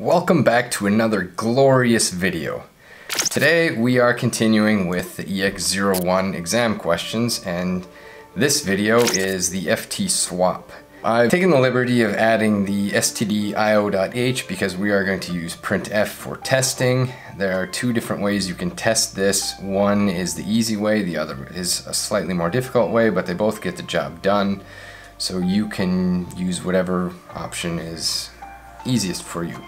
Welcome back to another glorious video. Today we are continuing with the EX01 exam questions, and this video is the FT swap. I've taken the liberty of adding the stdio.h because we are going to use printf for testing. There are two different ways you can test this. One is the easy way, the other is a slightly more difficult way, but they both get the job done. So you can use whatever option is easiest for you.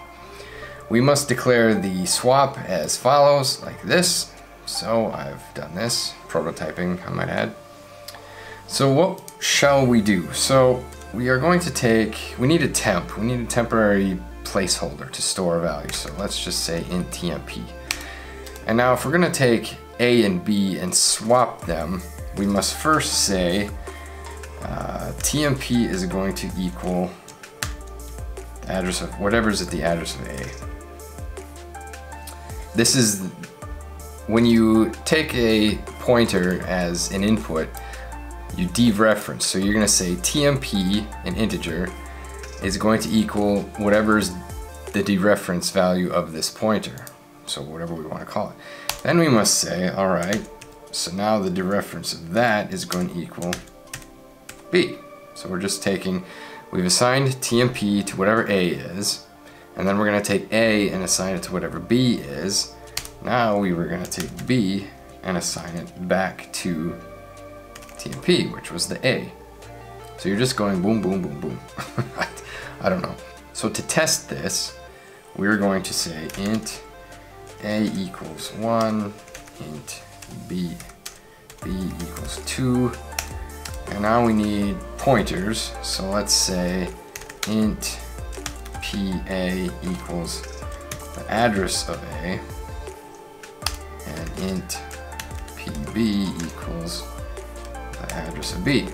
We must declare the swap as follows, like this. So I've done this, prototyping I might add. So what shall we do? So we are going to we need a temp. We need a temporary placeholder to store a value. So let's just say int tmp. And now if we're gonna take A and B and swap them, we must first say tmp is going to equal the address of whatever's at the address of A. This is when you take a pointer as an input, you dereference. So you're going to say tmp, an integer, is going to equal whatever's the dereference value of this pointer. So whatever we want to call it. Then we must say, all right, so now the dereference of that is going to equal b. So we're just taking, we've assigned tmp to whatever a is. And then we're going to take A and assign it to whatever B is. Now we were going to take B and assign it back to TMP, which was the A. So you're just going boom, boom, boom, boom. I don't know. So to test this, we're going to say int A equals 1, int B, B equals 2. And now we need pointers. So let's say int PA equals the address of A, and int PB equals the address of B.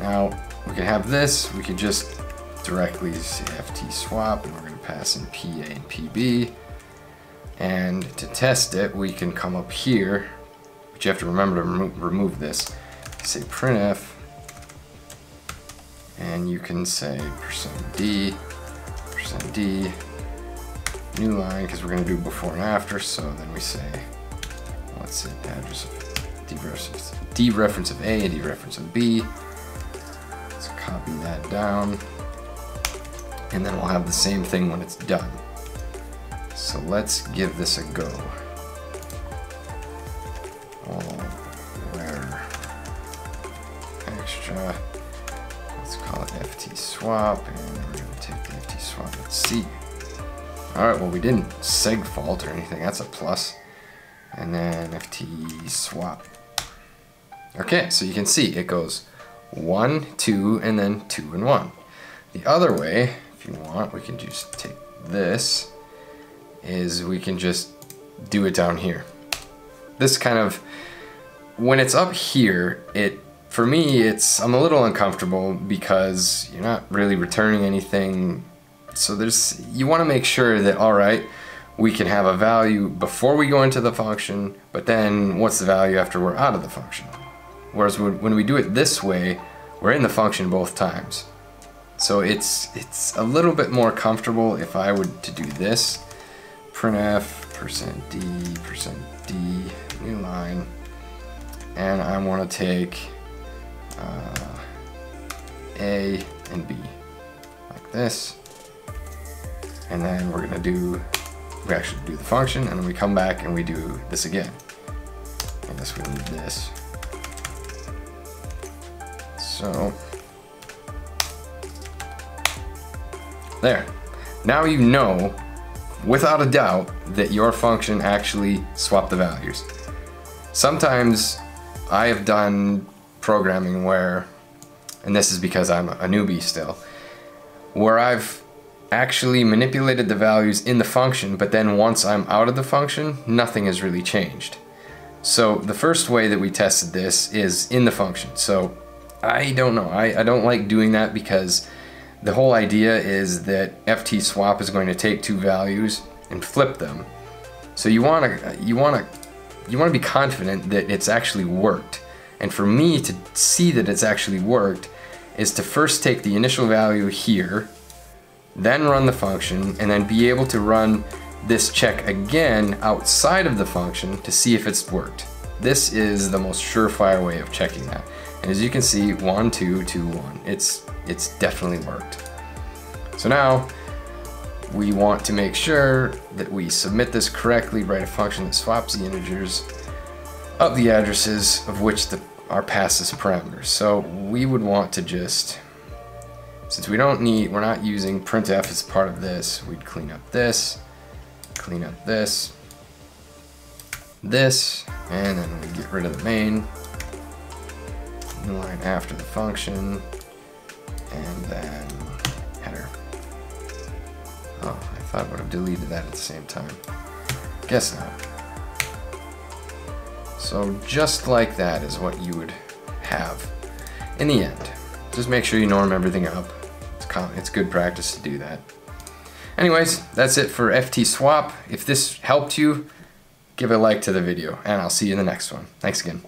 Now we can have this, we can just directly say FT swap, and we're going to pass in PA and PB. And to test it, we can come up here, but you have to remember to remove this, say printf. And you can say %d, new line, because we're going to do before and after. So then we say, let's say address of dereference of A and dereference of B. Let's copy that down. And then we'll have the same thing when it's done. So let's give this a go. Where extra. Let's call it FT swap, and we're going to take the FT swap at C. All right, well, we didn't seg fault or anything. That's a plus. And then FT swap. Okay, so you can see it goes 1, 2, and then 2 and 1. The other way, if you want, we can just take this, is we can just do it down here. This kind of, when it's up here, for me, I'm a little uncomfortable because you're not really returning anything. So you want to make sure that, all right, we can have a value before we go into the function, but then what's the value after we're out of the function? Whereas when we do it this way, we're in the function both times. So it's a little bit more comfortable if I were to do this. Printf, %d, new line. And I want to take A and B, like this. And then we're gonna we actually do the function, and then we come back and we do this again. I guess we need this. So, there. Now you know, without a doubt, that your function actually swapped the values. Sometimes I have done programming where, and this is because I'm a newbie still, where I've actually manipulated the values in the function, but then once I'm out of the function, nothing has really changed. So the first way that we tested this is in the function. So I don't know, I don't like doing that because the whole idea is that FT swap is going to take two values and flip them. So you want to be confident that it's actually worked. And for me to see that it's actually worked is to first take the initial value here, then run the function, and then be able to run this check again outside of the function to see if it's worked. This is the most surefire way of checking that. And as you can see, 1, 2, 2, 1, it's definitely worked. So now we want to make sure that we submit this correctly, write a function that swaps the integers of the addresses of which are past this parameter. So we would want to just, since we're not using printf as part of this, we'd clean up this, and then we get rid of the main, new line after the function, and then header. Oh, I thought I would have deleted that at the same time. Guess not. So just like that is what you would have in the end. Just make sure you norm everything up. It's good practice to do that. Anyways, that's it for FT swap. If this helped you, give a like to the video, and I'll see you in the next one. Thanks again.